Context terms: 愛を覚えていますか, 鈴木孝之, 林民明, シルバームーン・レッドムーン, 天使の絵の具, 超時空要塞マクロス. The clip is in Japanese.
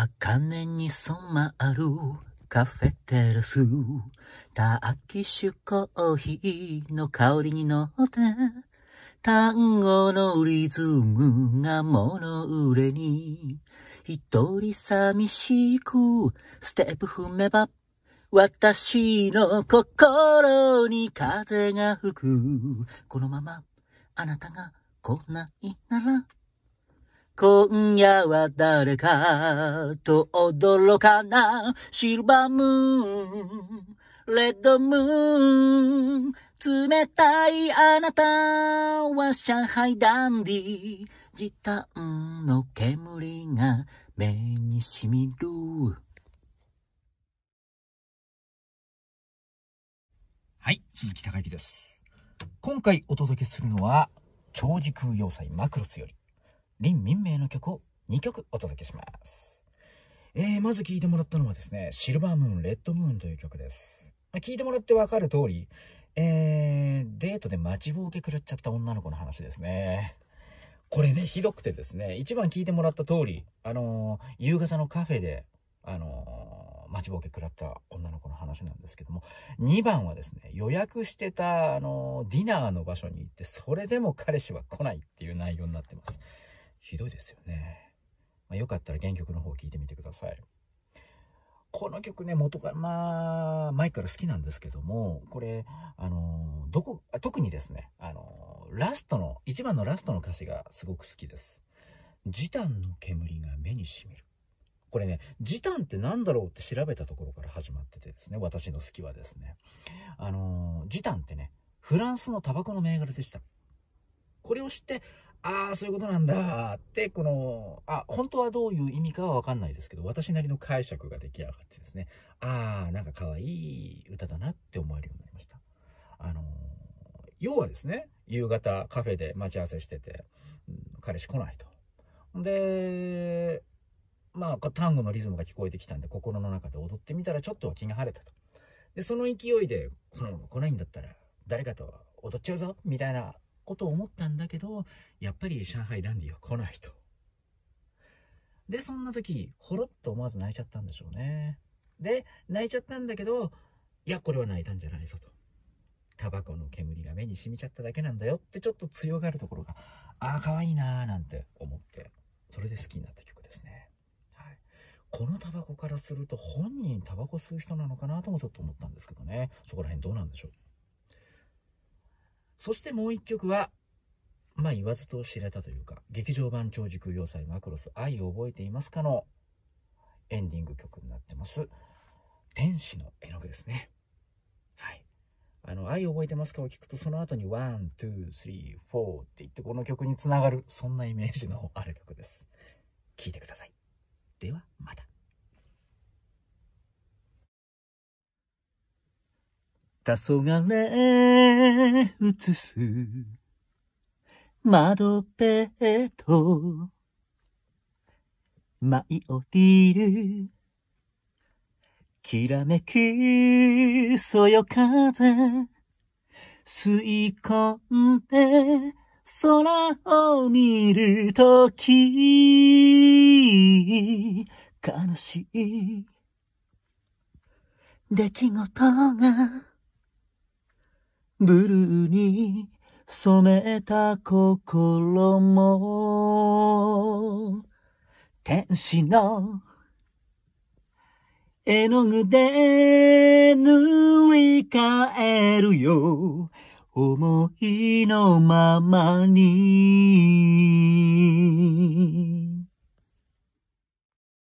茜に染まるカフェテラス、タキシュコーヒーの香りに乗って単語のリズムが物売れに、一人寂しくステップ踏めば私の心に風が吹く。このままあなたが来ないなら、今夜は誰かと驚かな。シルバームーン、レッドムーン、冷たいあなたは上海ダンディ。時短の煙が目に染みる。はい、鈴木孝之です。今回お届けするのは、超時空要塞マクロスより、林民明の曲を2曲お届けします。まず聴いてもらったのはですね、シルバームーン、レッドムーンという曲です。聴いてもらってわかる通り、デートで待ちぼうけ狂っちゃった女の子の話ですね。これね、ひどくてですね、一番聴いてもらった通り、夕方のカフェで、待ちぼうけ食らった女の子の話なんですけども、2番はですね、予約してたディナーの場所に行って、それでも彼氏は来ないっていう内容になってます。ひどいですよね。よかったら原曲の方を聴いてみてください。この曲ね、元から前から好きなんですけども、これ特にですね、ラストの1番のラストの歌詞がすごく好きです。時短の煙が目にしみる。これね、時短って何だろうって調べたところから始まっててですね、私の好きはですね、時短ってね、フランスのタバコの銘柄でした。これを知って、ああ、そういうことなんだって、本当はどういう意味かは分かんないですけど、私なりの解釈が出来上がってですね、ああ、なんか可愛い歌だなって思えるようになりました。要はですね、夕方カフェで待ち合わせしてて、彼氏来ないと。で、単語のリズムが聞こえてきたんで、心の中で踊ってみたら、ちょっとは気が晴れたと。で、その勢いで、来ないんだったら誰かと踊っちゃうぞみたいなことを思ったんだけど、やっぱり上海ダンディは来ないと。で、そんな時ほろっと思わず泣いちゃったんでしょうね。で、泣いちゃったんだけど、いや、これは泣いたんじゃないぞと。タバコの煙が目に染みちゃっただけなんだよって、ちょっと強がるところが、ああ、可愛いなーなんて思って、それで好きになった曲ですね。このタバコからすると、本人タバコ吸う人なのかなともちょっと思ったんですけどね。そこら辺どうなんでしょう。そしてもう一曲は、言わずと知れたというか、劇場版超時空要塞マクロス、愛を覚えていますかのエンディング曲になってます。天使の絵の具ですね。はい。愛を覚えてますかを聞くと、その後に1、2、3、4って言って、この曲につながる、そんなイメージのある曲です。聴いてください。ではまた。黄昏映す窓辺へと舞い降りる、きらめきそよ風吸い込んで、空を見るとき、悲しい出来事がブルーに染めた心も、天使の絵の具で塗り替えるよ、思いのままに